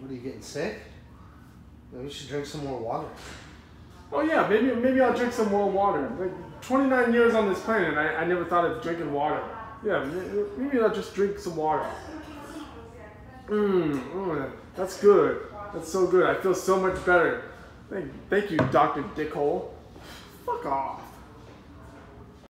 What are you getting sick? Maybe you should drink some more water. Oh yeah, maybe I'll drink some more water. Like 29 years on this planet, I never thought of drinking water. Yeah, maybe I'll just drink some water. That's good. That's so good. I feel so much better. Thank you, Dr. Dickhole. Fuck off.